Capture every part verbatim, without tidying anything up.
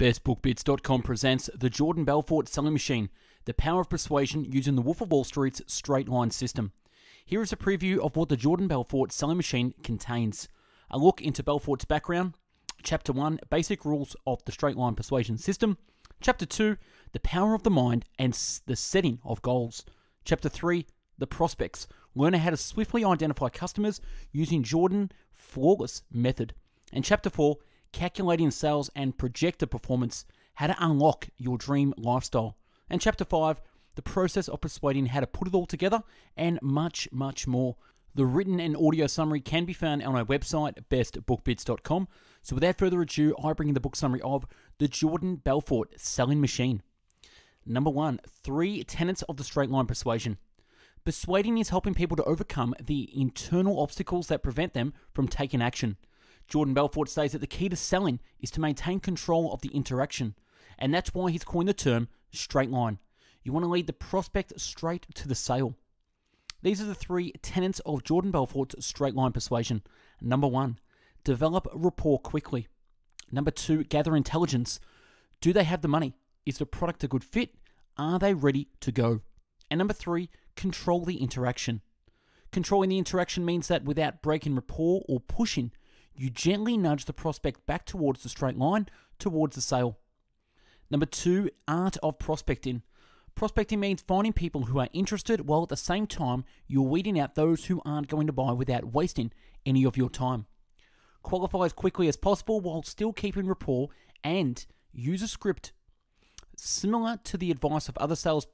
best book bits dot com presents The Jordan Belfort Selling Machine, the power of persuasion using the Wolf of Wall Street's straight line system. Here is a preview of what the Jordan Belfort Selling Machine contains. A look into Belfort's background, Chapter one, Basic Rules of the Straight Line Persuasion System, Chapter two, The Power of the Mind and the Setting of Goals, Chapter three, The Prospects, learning how to swiftly identify customers using Jordan's flawless method, and Chapter four, Calculating Sales and Projected Performance, How to Unlock Your Dream Lifestyle. And Chapter five, The Process of Persuading, How to Put It All Together, and much, much more. The written and audio summary can be found on our website, best book bits dot com. So without further ado, I bring in the book summary of The Jordan Belfort Selling Machine. Number one, three tenets of the straight line persuasion. Persuading is helping people to overcome the internal obstacles that prevent them from taking action. Jordan Belfort states that the key to selling is to maintain control of the interaction, and that's why he's coined the term straight line. You want to lead the prospect straight to the sale. These are the three tenets of Jordan Belfort's straight line persuasion. Number one, develop rapport quickly. Number two, gather intelligence. Do they have the money? Is the product a good fit? Are they ready to go? And number three, control the interaction. Controlling the interaction means that without breaking rapport or pushing, you gently nudge the prospect back towards the straight line, towards the sale. Number two, art of prospecting. Prospecting means finding people who are interested while at the same time you're weeding out those who aren't going to buy without wasting any of your time. Qualify as quickly as possible while still keeping rapport and use a script. Similar to the advice of other sales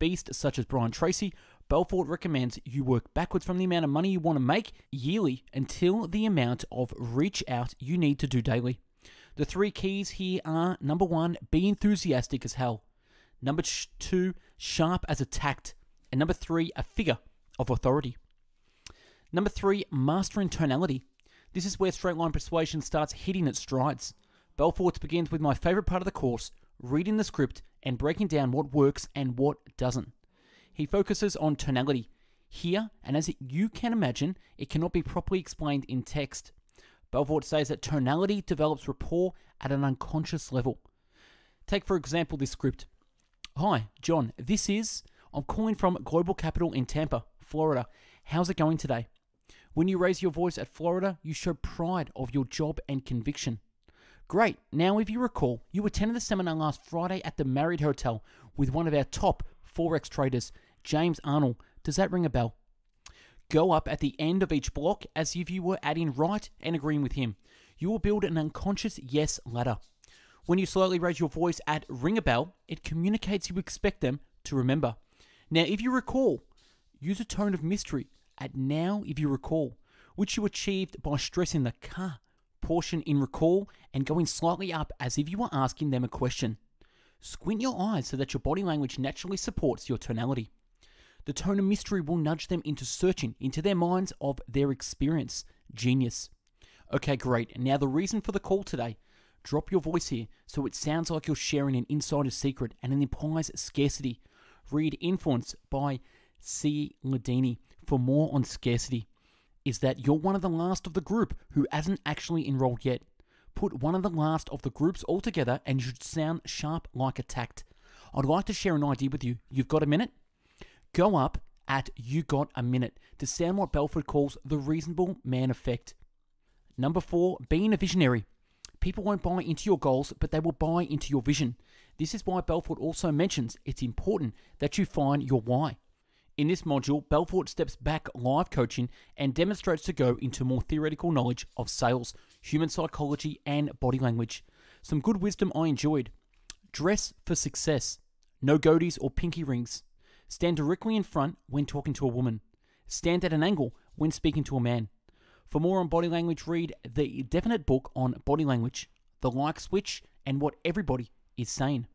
beasts such as Brian Tracy, Belfort recommends you work backwards from the amount of money you want to make yearly until the amount of reach out you need to do daily. The three keys here are, number one, be enthusiastic as hell. Number two, sharp as a tact. And number three, a figure of authority. Number three, master in tonality. This is where straight line persuasion starts hitting its strides. Belfort begins with my favorite part of the course, reading the script and breaking down what works and what doesn't. He focuses on tonality here, and as you can imagine, it cannot be properly explained in text. Belfort says that tonality develops rapport at an unconscious level. Take, for example, this script. Hi, John, this is, I'm calling from Global Capital in Tampa, Florida. How's it going today? When you raise your voice at Florida, you show pride of your job and conviction. Great. Now, if you recall, you attended the seminar last Friday at the Marriott Hotel with one of our top Forex traders, James Arnold. Does that ring a bell? Go up at the end of each block as if you were adding right and agreeing with him. You will build an unconscious yes ladder. When you slowly raise your voice at ring a bell, it communicates you expect them to remember. Now, if you recall, use a tone of mystery at now, if you recall, which you achieved by stressing the ka portion in recall and going slightly up as if you were asking them a question. Squint your eyes so that your body language naturally supports your tonality. The tone of mystery will nudge them into searching into their minds of their experience. Genius. Okay, great. Now the reason for the call today. Drop your voice here so it sounds like you're sharing an insider secret and it implies scarcity. Read Influence by C. Ladini for more on scarcity. Is that you're one of the last of the group who hasn't actually enrolled yet. Put one of the last of the groups all together and you should sound sharp like a tact. I'd like to share an idea with you. You've got a minute? Go up at you got a minute to sound what Belfort calls the reasonable man effect. Number four, being a visionary. People won't buy into your goals, but they will buy into your vision. This is why Belfort also mentions it's important that you find your why. In this module, Belfort steps back live coaching and demonstrates to go into more theoretical knowledge of sales, human psychology, and body language. Some good wisdom I enjoyed. Dress for success. No goatees or pinky rings. Stand directly in front when talking to a woman. Stand at an angle when speaking to a man. For more on body language, read the definite book on body language, The Like Switch, and What Everybody Is Saying.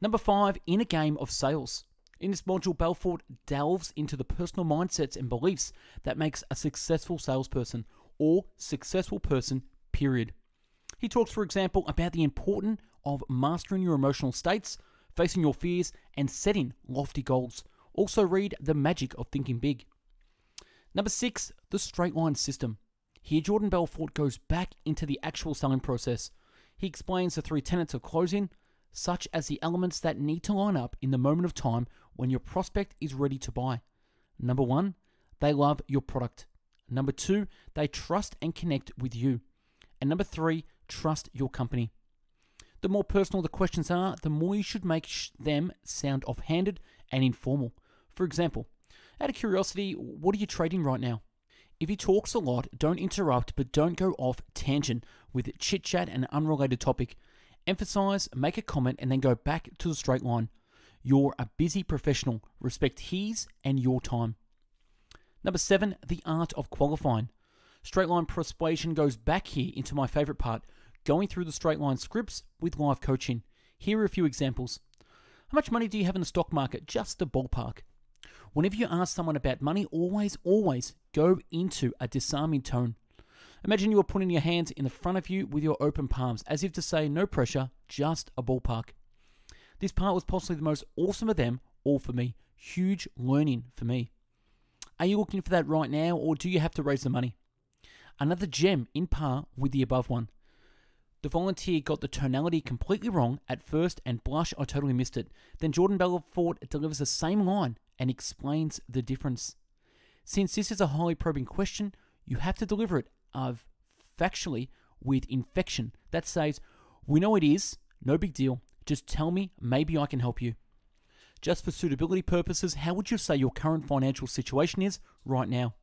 Number five, in a game of sales. In this module, Belfort delves into the personal mindsets and beliefs that makes a successful salesperson or successful person, period. He talks, for example, about the importance of mastering your emotional states, facing your fears, and setting lofty goals. Also read The Magic of Thinking Big. Number six, the straight line system. Here, Jordan Belfort goes back into the actual selling process. He explains the three tenets of closing, such as the elements that need to line up in the moment of time when your prospect is ready to buy. Number one, they love your product. Number two, they trust and connect with you. And number three, trust your company. The more personal the questions are, the more you should make sh- them sound offhanded and informal. For example, out of curiosity, what are you trading right now? If he talks a lot, don't interrupt, but don't go off tangent with chit-chat and unrelated topic. Emphasize, make a comment, and then go back to the straight line. You're a busy professional. Respect his and your time. Number seven, the art of qualifying. Straight line persuasion goes back here into my favorite part, going through the straight line scripts with live coaching. Here are a few examples. How much money do you have in the stock market? Just a ballpark. Whenever you ask someone about money, always, always go into a disarming tone. Imagine you are putting your hands in the front of you with your open palms, as if to say, no pressure, just a ballpark. This part was possibly the most awesome of them all for me. Huge learning for me. Are you looking for that right now, or do you have to raise the money? Another gem in par with the above one. The volunteer got the tonality completely wrong at first and blush, I totally missed it. Then Jordan Belfort delivers the same line and explains the difference. Since this is a highly probing question, you have to deliver it of factually with infection. That says, we know it is, no big deal. Just tell me, maybe I can help you. Just for suitability purposes, how would you say your current financial situation is right now?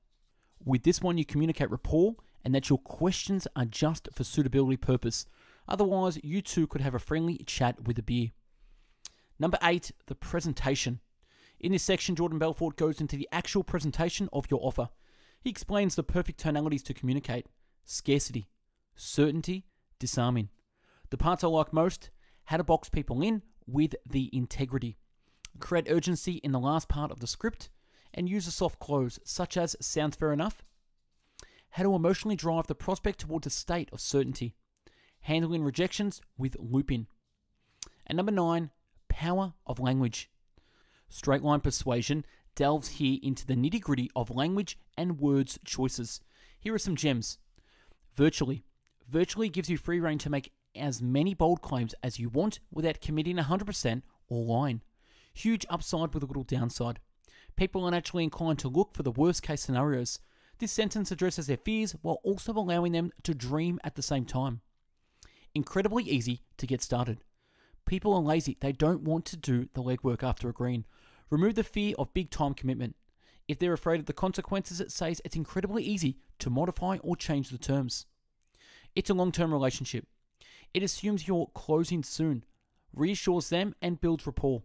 With this one, you communicate rapport and that your questions are just for suitability purpose. Otherwise, you two could have a friendly chat with a beer. Number eight, the presentation. In this section, Jordan Belfort goes into the actual presentation of your offer. He explains the perfect tonalities to communicate. Scarcity, certainty, disarming. The parts I like most, how to box people in with the integrity. Create urgency in the last part of the script and use a soft close, such as, sounds fair enough. How to emotionally drive the prospect towards a state of certainty. Handling rejections with looping. And number nine, power of language. Straight line persuasion delves here into the nitty gritty of language and words choices. Here are some gems. Virtually. Virtually gives you free rein to make as many bold claims as you want without committing one hundred percent or lying. Huge upside with a little downside. People are naturally inclined to look for the worst case scenarios. This sentence addresses their fears while also allowing them to dream at the same time. Incredibly easy to get started. People are lazy. They don't want to do the legwork after agreeing. Remove the fear of big time commitment. If they're afraid of the consequences, it says it's incredibly easy to modify or change the terms. It's a long-term relationship. It assumes you're closing soon, reassures them, and builds rapport.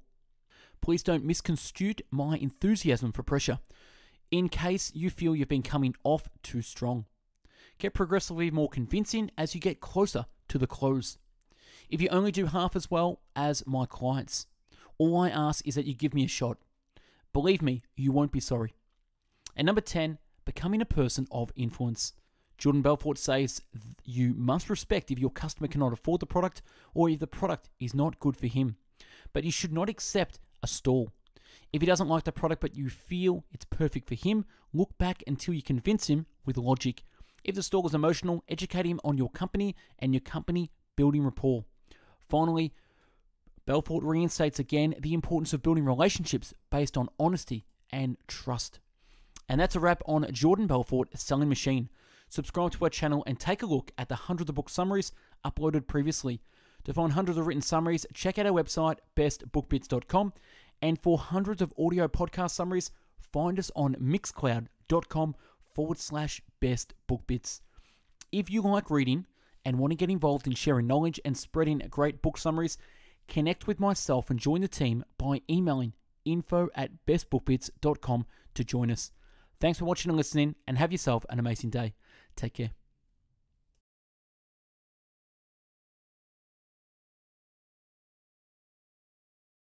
Please don't misconstrue my enthusiasm for pressure in case you feel you've been coming off too strong. Get progressively more convincing as you get closer to the close. If you only do half as well as my clients, all I ask is that you give me a shot. Believe me, you won't be sorry. And number ten, becoming a person of influence. Jordan Belfort says you must respect if your customer cannot afford the product or if the product is not good for him. But you should not accept a stall. If he doesn't like the product but you feel it's perfect for him, look back until you convince him with logic. If the stall is emotional, educate him on your company and your company building rapport. Finally, Belfort reinstates again the importance of building relationships based on honesty and trust. And that's a wrap on Jordan Belfort, Selling Machine. Subscribe to our channel and take a look at the hundreds of book summaries uploaded previously. To find hundreds of written summaries, check out our website, best book bits dot com. And for hundreds of audio podcast summaries, find us on mixcloud.com forward slash bestbookbits. If you like reading and want to get involved in sharing knowledge and spreading great book summaries, connect with myself and join the team by emailing info at best book bits dot com to join us. Thanks for watching and listening, and have yourself an amazing day. Take care.